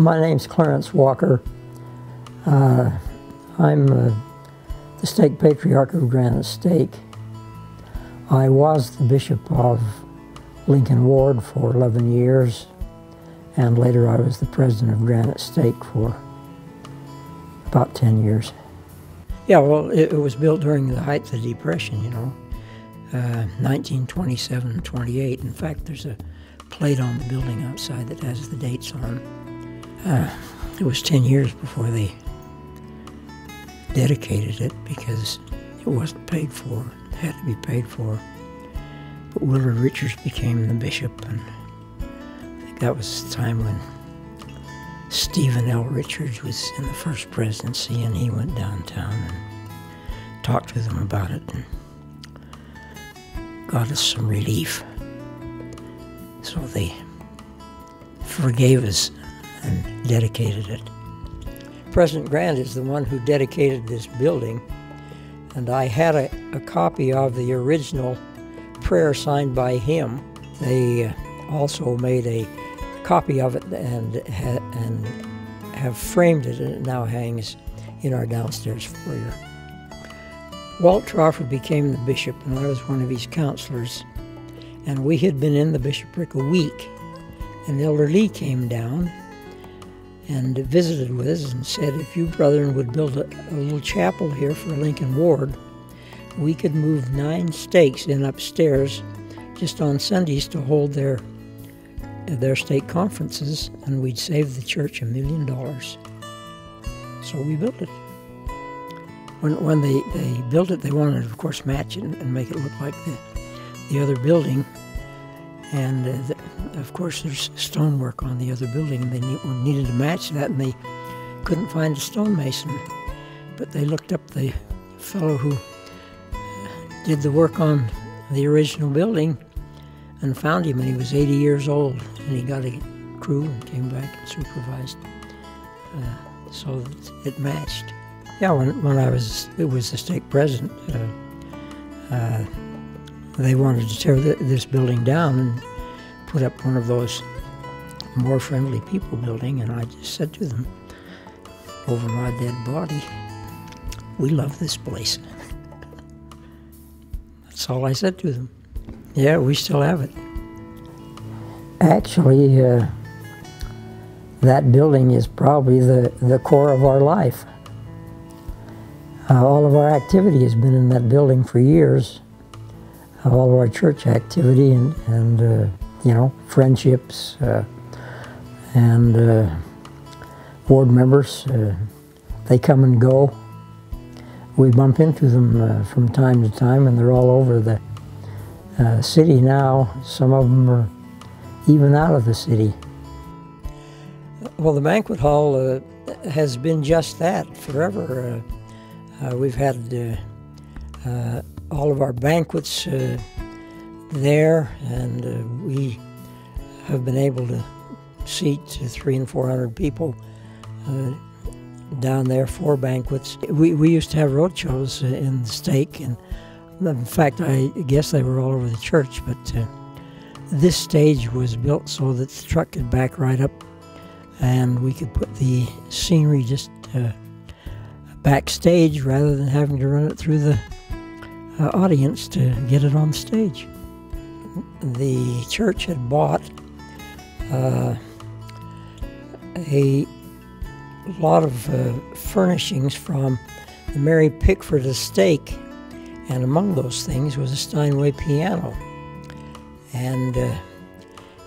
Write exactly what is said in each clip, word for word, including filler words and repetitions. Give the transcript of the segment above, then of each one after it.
My name's Clarence Walker. Uh, I'm uh, the stake patriarch of Granite Stake. I was the bishop of Lincoln Ward for eleven years, and later I was the president of Granite Stake for about ten years. Yeah, well, it, it was built during the height of the Depression, you know, uh, nineteen twenty-seven and twenty-eight. In fact, there's a plate on the building outside that has the dates on. Uh, it was ten years before they dedicated it because it wasn't paid for. It had to be paid for. But Wilbur Richards became the bishop, and I think that was the time when Stephen L. Richards was in the first presidency, and he went downtown and talked with them about it and got us some relief. So they forgave us and dedicated it. President Grant is the one who dedicated this building, and I had a, a copy of the original prayer signed by him. They also made a copy of it and ha and have framed it, and it now hangs in our downstairs foyer. Walt Crawford became the bishop, and I was one of his counselors, and we had been in the bishopric a week, and Elder Lee came down and visited with us and said, if you brethren would build a, a little chapel here for Lincoln Ward, we could move nine stakes in upstairs just on Sundays to hold their their state conferences, and we'd save the church a million dollars. So we built it. When, when they, they built it, they wanted to, of course, match it and make it look like the, the other building. And, uh, the, of course, there's stonework on the other building, and they need, needed to match that, and they couldn't find a stonemason. But they looked up the fellow who did the work on the original building, and found him, and he was eighty years old, and he got a crew and came back and supervised, uh, so that it matched. Yeah, when, when I was, it was the stake president, uh, uh, they wanted to tear th this building down and put up one of those more friendly people building, and I just said to them, over my dead body, we love this place. That's all I said to them. Yeah, we still have it. Actually, uh, that building is probably the, the core of our life. Uh, all of our activity has been in that building for years. Uh, all of our church activity and, and uh, you know, friendships uh, and uh, board members, uh, they come and go. We bump into them uh, from time to time, and they're all over the Uh, city now. Some of them are even out of the city. Well, the banquet hall uh, has been just that forever. Uh, uh, we've had uh, uh, all of our banquets uh, there, and uh, we have been able to seat three and four hundred people uh, down there for banquets. We, we used to have road shows in the stake, and in fact, I guess they were all over the church, but uh, this stage was built so that the truck could back right up, and we could put the scenery just uh, backstage rather than having to run it through the uh, audience to get it on stage. The church had bought uh, a lot of uh, furnishings from the Mary Pickford estate. And among those things was a Steinway piano. And uh,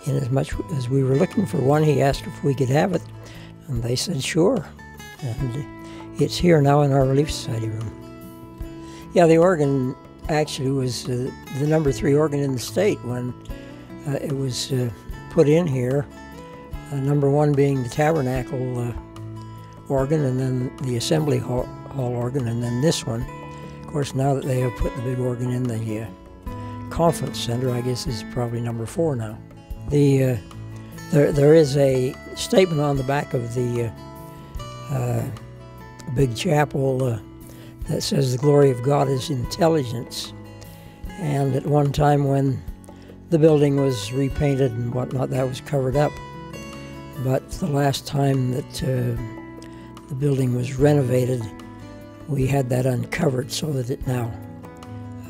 in as much as we were looking for one, he asked if we could have it, and they said sure. And it's here now in our Relief Society room. Yeah, the organ actually was uh, the number three organ in the state when uh, it was uh, put in here. Uh, number one being the Tabernacle uh, organ, and then the Assembly Hall, hall organ, and then this one. Of course, now that they have put the big organ in the uh, conference center, I guess it's probably number four now. The uh, there there is a statement on the back of the uh, uh, big chapel uh, that says the glory of God is intelligence. And at one time when the building was repainted and whatnot, that was covered up. but the last time that uh, the building was renovated, we had that uncovered so that it now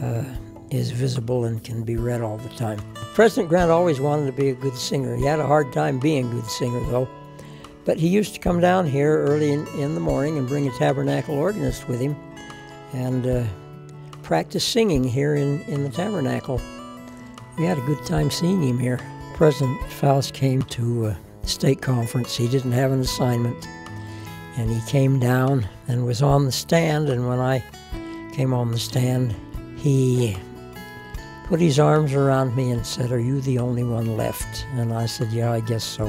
uh, is visible and can be read all the time. President Grant always wanted to be a good singer. He had a hard time being a good singer, though. But he used to come down here early in, in the morning and bring a tabernacle organist with him and uh, practice singing here in, in the tabernacle. We had a good time seeing him here. President Faust came to a state conference. He didn't have an assignment. And he came down and was on the stand, and when I came on the stand, he put his arms around me and said, "Are you the only one left?" And I said, "Yeah, I guess so."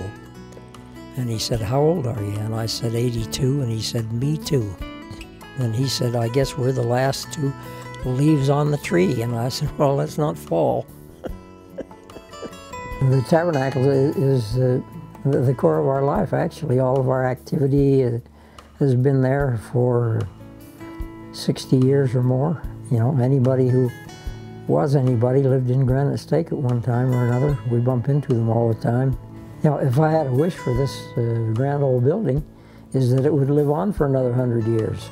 And he said, "How old are you?" And I said, eighty-two, and he said, "Me too." And he said, "I guess we're the last two leaves on the tree." And I said, "Well, let's not fall." The tabernacle is uh, the core of our life, actually. All of our activity has been there for sixty years or more. You know, anybody who was anybody lived in Granite Stake at one time or another. We bump into them all the time. You know, if I had a wish for this uh, grand old building, is that it would live on for another hundred years.